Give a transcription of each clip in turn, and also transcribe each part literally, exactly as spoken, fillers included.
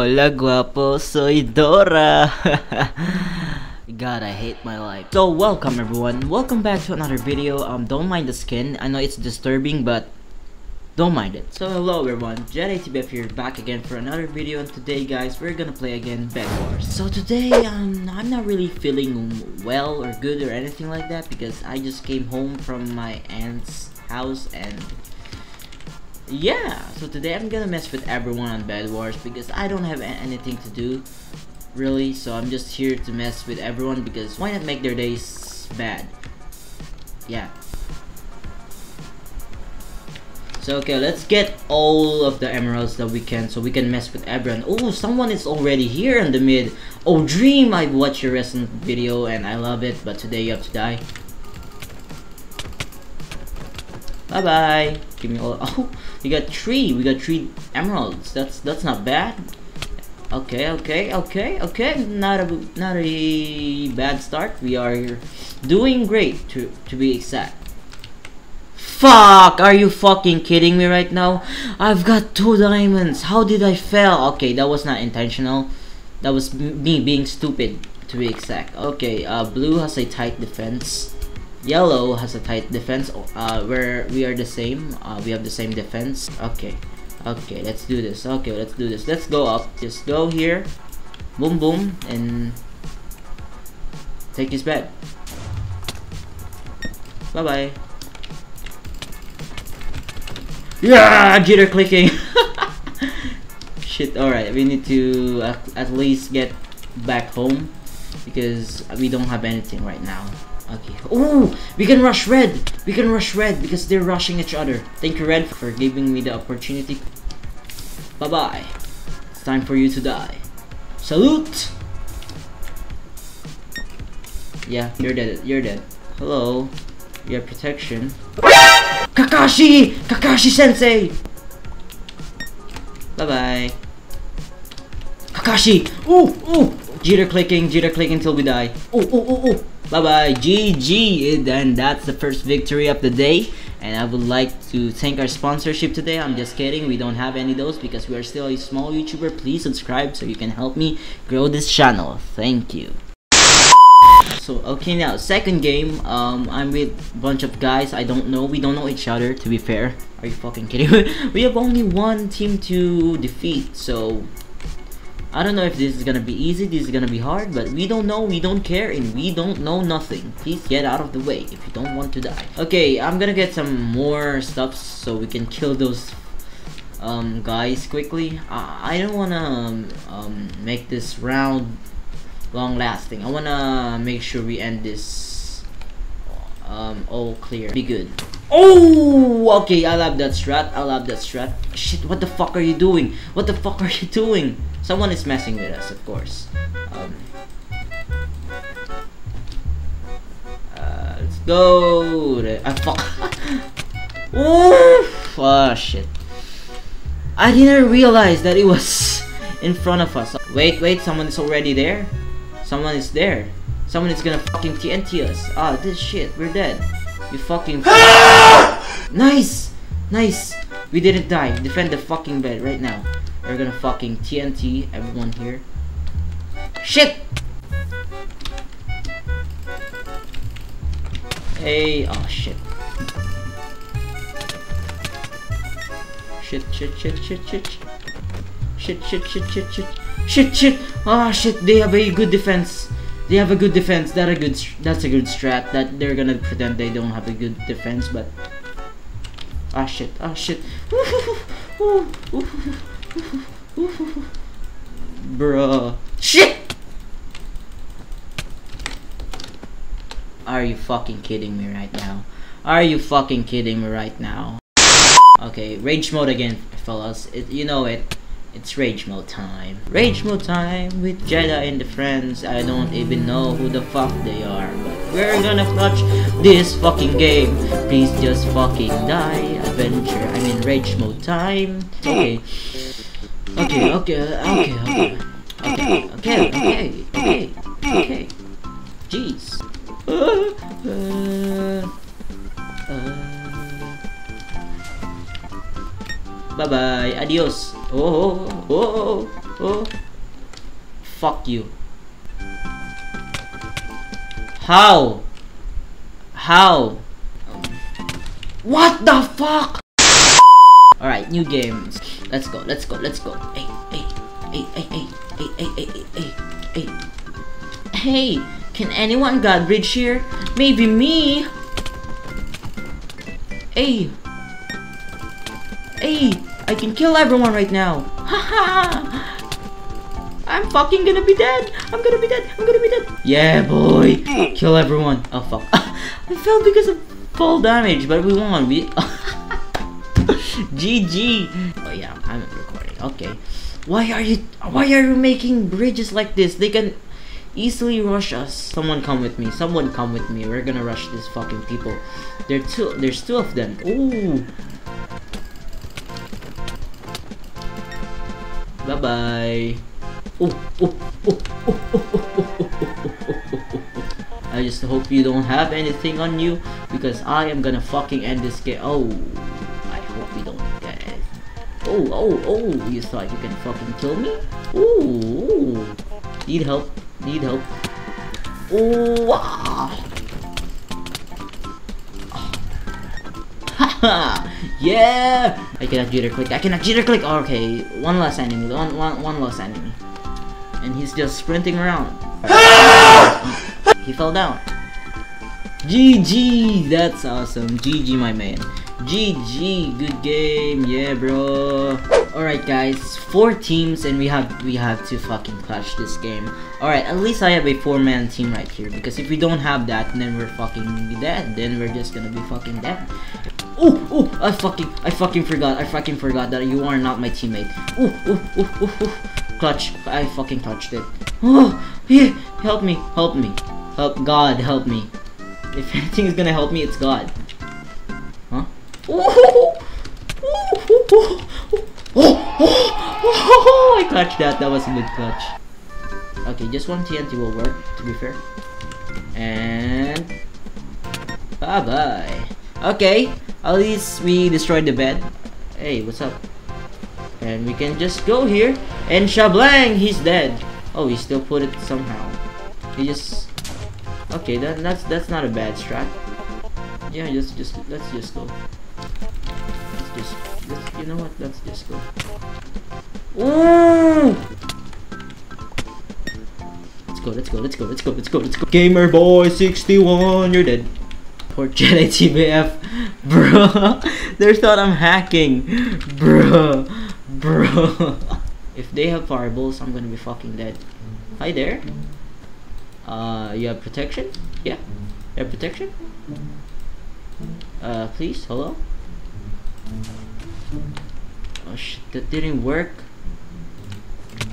Hola guapo, soy Dora. God, I hate my life. So welcome everyone, welcome back to another video. Um, don't mind the skin, I know it's disturbing, but don't mind it. So hello everyone, JediTBF here, back again for another video, and today guys, we're gonna play again Bedwars. So today, um, I'm not really feeling well or good or anything like that, because I just came home from my aunt's house, and yeah, so today I'm gonna mess with everyone on Bedwars, because I don't have anything to do, really, so I'm just here to mess with everyone, because why not make their days bad? Yeah. So okay, let's get all of the emeralds that we can, so we can mess with everyone. Oh, someone is already here in the mid. Oh, Dream, I watched your recent video and I love it, but today you have to die. Bye bye. Give me all. Oh, we got three. We got three emeralds. That's that's not bad. Okay, okay, okay, okay. Not a not a bad start. We are doing great, to to be exact. Fuck! Are you fucking kidding me right now? I've got two diamonds. How did I fail? Okay, that was not intentional. That was me being stupid, to be exact. Okay, uh, blue has a tight defense. Yellow has a tight defense. Uh, where we are the same. Uh, we have the same defense. Okay, okay. Let's do this. Okay, let's do this. Let's go up. Just go here. Boom, boom, and take his bed. Bye, bye. Yeah, jitter clicking. Shit. All right, we need to uh, at least get back home, because we don't have anything right now. Okay. Oh, we can rush red. We can rush red because they're rushing each other. Thank you, red, for giving me the opportunity. Bye bye. It's time for you to die. Salute. Yeah, you're dead. You're dead. Hello. Your protection. Kakashi, Kakashi Sensei. Bye bye. Kakashi. Oh, oh. Jitter clicking. Jitter clicking till we die. Oh, oh, oh, oh. Bye bye, G G, and that's the first victory of the day. And I would like to thank our sponsorship today. I'm just kidding, we don't have any of those because we are still a small YouTuber. Please subscribe so you can help me grow this channel. Thank you. So okay, now second game. Um, I'm with a bunch of guys. I don't know. We don't know each other. To be fair, are you fucking kidding me? We have only one team to defeat. So. I don't know if this is gonna be easy, this is gonna be hard, but we don't know, we don't care, and we don't know nothing. Please get out of the way if you don't want to die. Okay, I'm gonna get some more stuff so we can kill those um, guys quickly. I, I don't wanna um, um, make this round long-lasting. I wanna make sure we end this um, all clear. Be good. Oh! Okay, I love that strat, I love that strat. Shit, what the fuck are you doing? What the fuck are you doing? Someone is messing with us, of course. Um, uh, let's go. I fuck. Oof! Oh shit! I didn't realize that it was in front of us. Wait, wait! Someone is already there. Someone is there. Someone is gonna fucking T N T us. Ah, this shit. We're dead. You fucking. Nice, nice. We didn't die. Defend the fucking bed right now. We're gonna fucking T N T everyone here. Shit! Hey, oh shit. Shit, shit, shit, shit, shit. Shit, shit, shit, shit, shit. Shit, shit. Ah, shit, they have a good defense. They have a good defense. That a good that's a good strat. That they're gonna pretend they don't have a good defense, but ah shit, ah shit. Bruh. Shit! Are you fucking kidding me right now? Are you fucking kidding me right now? Okay, rage mode again, fellas. It, you know it. It's rage mode time. Rage mode time with Jedi and the friends. I don't even know who the fuck they are, but we're gonna clutch this fucking game. Please just fucking die. Adventure. I mean rage mode time. Okay. Okay, okay, okay, okay, okay, okay, okay, okay, okay, jeez. Uh, uh, uh. Bye bye, adios. Oh, oh, oh, Oh, fuck you. How? How? What the fuck? Alright, new games. Let's go, let's go, let's go. Hey, hey, hey, hey, hey, hey, hey, hey, hey, hey. Hey, can anyone got rich here? Maybe me. Hey. Hey, I can kill everyone right now. Haha. I'm fucking gonna be dead. I'm gonna be dead. I'm gonna be dead. Yeah, boy. Kill everyone. Oh, fuck. I fell because of fall damage, but we won. We G G. Oh, yeah. I'm recording. Okay. Why are you... Why are you making bridges like this? They can easily rush us. Someone come with me. Someone come with me. We're gonna rush these fucking people. There are two... There's two of them. Ooh. Bye-bye. Oh, oh, oh, oh, oh, oh, oh, oh, oh. I just hope you don't have anything on you, because I am gonna fucking end this game. Oh, I hope you don't get it. Oh, oh, oh, you thought you can fucking kill me? Ooh, ooh. Need help, need help. Ooh, ah. Haha, yeah! I cannot jitter click, I cannot jitter click! Okay, one last enemy, one, one, one last enemy. And he's just sprinting around. He fell down. G G! That's awesome. G G, my man. G G, good game. Yeah, bro. Alright, guys. Four teams, and we have we have to fucking clutch this game. Alright, at least I have a four-man team right here. Because if we don't have that, then we're fucking dead. Then we're just gonna be fucking dead. Oh, oh, I fucking, I fucking forgot. I fucking forgot that you are not my teammate. Oh, oh, oh, oh, oh. Clutch. I fucking clutched it. Oh, yeah. Help me. Help me. Help. God, help me. If anything is gonna help me, it's God. Huh? I clutched that. That was a good clutch. Okay, just one T N T will work, to be fair. And... bye-bye. Okay. At least we destroyed the bed. Hey, what's up? And we can just go here. And shablang, he's dead. Oh, he still put it somehow. He just... Okay, that, that's that's not a bad strat. Yeah, just just let's just go. Let's just let's, you know what? Let's just go. Ooh! Let's go, let's go, let's go, let's go, let's go, let's go. GamerBoy sixty-one, you're dead. Poor JediTBF, bro. They thought I'm hacking, bro, bro. If they have fireballs, I'm gonna be fucking dead. Hi there. Uh, you have protection? Yeah. You have protection? Uh, please. Hello. Oh shit, that didn't work.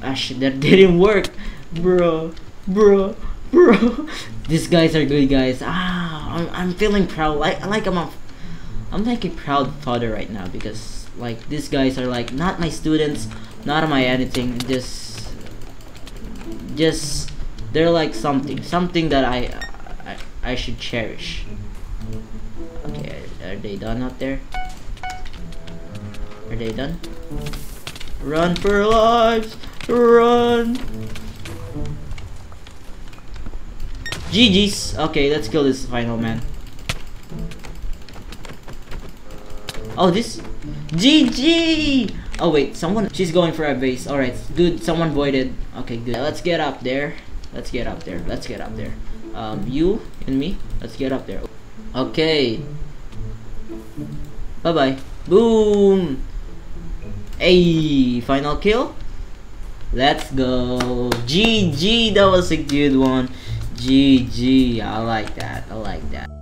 Ah shit, that didn't work, bro, bro, bro. These guys are good guys. Ah, I'm, I'm feeling proud. Like, like I'm, a, I'm like a proud father right now, because like these guys are like not my students. Not am I anything, just, just, they're like something, something that I, I, I should cherish. Okay, are they done out there? Are they done? Run for lives, run! G G's, okay, let's kill this final man. Oh, this, G G! Oh wait, someone, she's going for a base. Alright, good, someone voided. Okay, good. Let's get up there. Let's get up there. Let's get up there. Um, you and me, let's get up there. Okay. Bye-bye. Boom! Hey, final kill. Let's go. G G, that was a good one. G G, I like that. I like that.